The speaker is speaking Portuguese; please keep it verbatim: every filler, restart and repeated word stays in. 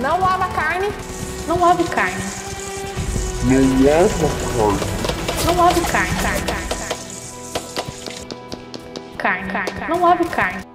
Não lava a carne. Não lave carne. Não lava carne. Não lave carne. Carne, carne, carne. Carne, carne, carne. Não lave carne.